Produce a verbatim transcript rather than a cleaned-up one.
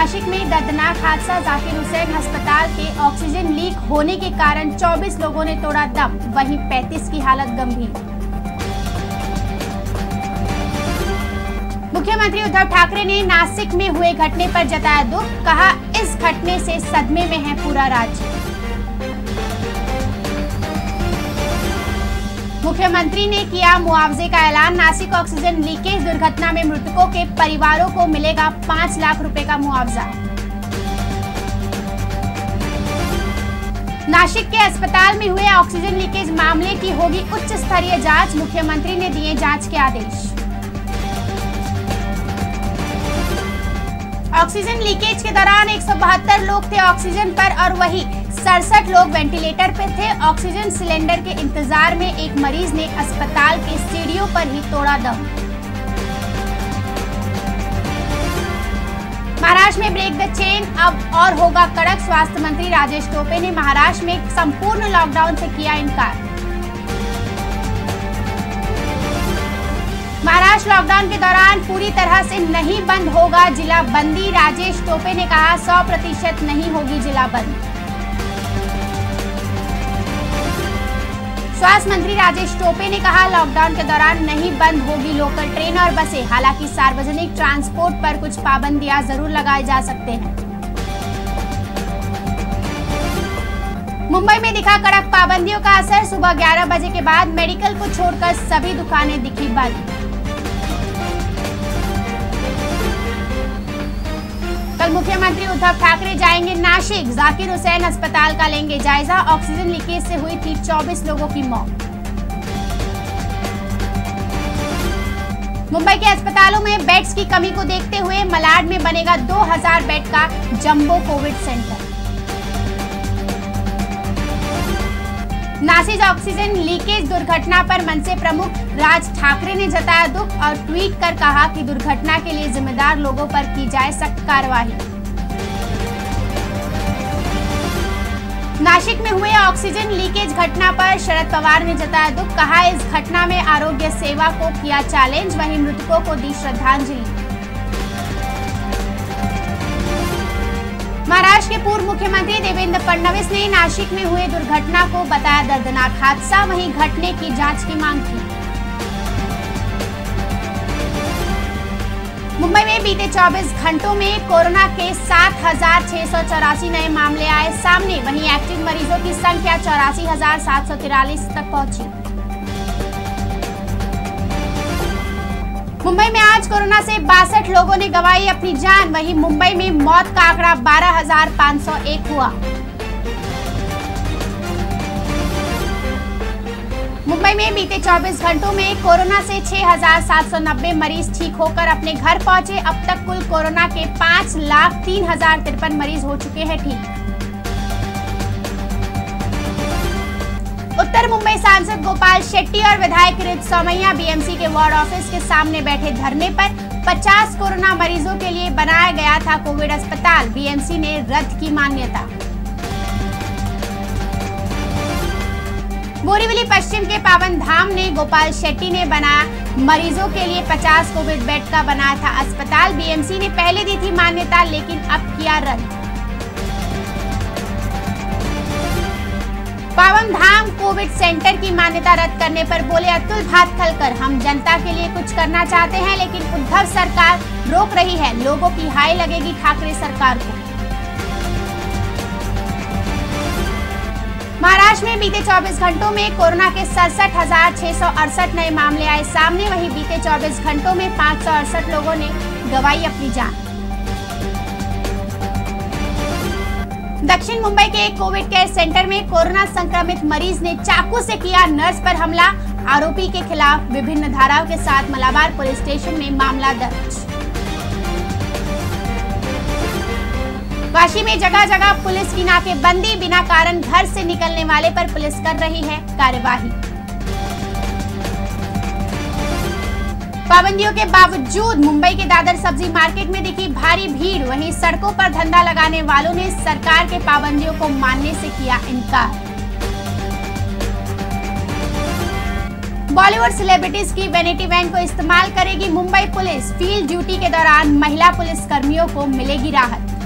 नासिक में दर्दनाक हादसा, जाकिर हुसैन अस्पताल के ऑक्सीजन लीक होने के कारण चौबीस लोगों ने तोड़ा दम, वहीं पैंतीस की हालत गंभीर। मुख्यमंत्री उद्धव ठाकरे ने नासिक में हुए घटने पर जताया दुख, कहा इस घटने से सदमे में है पूरा राज्य। मुख्यमंत्री ने किया मुआवजे का ऐलान, नासिक ऑक्सीजन लीकेज दुर्घटना में मृतकों के परिवारों को मिलेगा पाँच लाख रुपए का मुआवजा। नासिक के अस्पताल में हुए ऑक्सीजन लीकेज मामले की होगी उच्च स्तरीय जांच, मुख्यमंत्री ने दिए जांच के आदेश। ऑक्सीजन लीकेज के दौरान एक सौ बहत्तर लोग थे ऑक्सीजन पर और वही सड़सठ लोग वेंटिलेटर पर थे। ऑक्सीजन सिलेंडर के इंतजार में एक मरीज ने अस्पताल के सीढ़ियों पर ही तोड़ा दम। महाराष्ट्र में ब्रेक द चेन अब और होगा कड़क, स्वास्थ्य मंत्री राजेश टोपे ने महाराष्ट्र में संपूर्ण लॉकडाउन से किया इनकार। महाराष्ट्र लॉकडाउन के दौरान पूरी तरह से नहीं बंद होगा जिला बंदी, राजेश टोपे ने कहा सौ प्रतिशत नहीं होगी जिला बंद। स्वास्थ्य मंत्री राजेश टोपे ने कहा लॉकडाउन के दौरान नहीं बंद होगी लोकल ट्रेन और बसें, हालांकि सार्वजनिक ट्रांसपोर्ट पर कुछ पाबंदियां जरूर लगाए जा सकते हैं। मुंबई में दिखा कड़क पाबंदियों का असर, सुबह ग्यारह बजे के बाद मेडिकल को छोड़कर सभी दुकानें दिखी बंद। कल मुख्यमंत्री उद्धव ठाकरे जाएंगे नासिक, जाकिर हुसैन अस्पताल का लेंगे जायजा, ऑक्सीजन लीकेज से हुई थी चौबीस लोगों की मौत। मुंबई के अस्पतालों में बेड्स की कमी को देखते हुए मलाड में बनेगा दो हज़ार बेड का jumbo covid centre. Nashik oxygen leakage दुर्घटना पर मनसे प्रमुख राज ठाकरे ने जताया दुख और ट्वीट कर कहा कि दुर्घटना के लिए जिम्मेदार लोगों पर की जाए सख्त कार्रवाई। नासिक में हुए ऑक्सीजन लीकेज घटना पर शरद पवार ने जताया दुख, कहा इस घटना में आरोग्य सेवा को किया चैलेंज, वहीं मृतकों को दी श्रद्धांजलि। महाराष्ट्र के पूर्व मुख्यमंत्री देवेंद्र फडणवीस ने नासिक में हुए दुर्घटना को बताया दर्दनाक हादसा, वहीं घटने की जांच की मांग की। मुंबई में बीते चौबीस घंटों में कोरोना के सात हजार छह सौ चौरासी नए मामले आए सामने, वहीं एक्टिव मरीजों की संख्या चौरासी हजार सात सौ तिरालीस तक पहुंची। मुंबई में आज कोरोना से बासठ लोगों ने गंवाई अपनी जान, वहीं मुंबई में मौत का आंकड़ा बारह हज़ार पाँच सौ एक हुआ। मुंबई में बीते चौबीस घंटों में कोरोना से छह हज़ार सात सौ नब्बे मरीज ठीक होकर अपने घर पहुंचे, अब तक कुल कोरोना के पाँच लाख तीन हजार तिरपन मरीज हो चुके हैं ठीक। उत्तर मुंबई सांसद गोपाल शेट्टी और विधायक किरित सोमैया बीएमसी के वार्ड ऑफिस के सामने बैठे धरने पर, पचास कोरोना मरीजों के लिए बनाया गया था कोविड अस्पताल, बीएमसी ने रद्द की मान्यता। बोरीवली पश्चिम के पावन धाम ने गोपाल शेट्टी ने बनाया मरीजों के लिए पचास कोविड बेड का बनाया था अस्पताल, बीएमसी ने पहले दी थी मान्यता लेकिन अब किया रद्द। पावन धाम कोविड सेंटर की मान्यता रद्द करने पर बोले अतुल भातखलकर, हम जनता के लिए कुछ करना चाहते हैं लेकिन उद्धव सरकार रोक रही है, लोगों की हाय लगेगी ठाकरे सरकार को। महाराष्ट्र में बीते चौबीस घंटों में कोरोना के सड़सठ हजार छह सौ अड़सठ नए मामले आए सामने, वहीं बीते चौबीस घंटों में पाँच सौ अड़सठ लोगों ने गंवाई अपनी जान। दक्षिण मुंबई के एक कोविड केयर सेंटर में कोरोना संक्रमित मरीज ने चाकू से किया नर्स पर हमला, आरोपी के खिलाफ विभिन्न धाराओं के साथ मलाबार पुलिस स्टेशन में मामला दर्ज। वाशी में जगह जगह पुलिस की नाकेबंदी, बिना कारण घर से निकलने वाले पर पुलिस कर रही है कार्यवाही। पाबंदियों के बावजूद मुंबई के दादर सब्जी मार्केट में दिखी भारी भीड़, वहीं सड़कों पर धंधा लगाने वालों ने सरकार के पाबंदियों को मानने से किया इनकार। बॉलीवुड सेलिब्रिटीज की वैनिटी वैन को इस्तेमाल करेगी मुंबई पुलिस। फील्ड ड्यूटी के दौरान महिला पुलिस कर्मियों को मिलेगी राहत।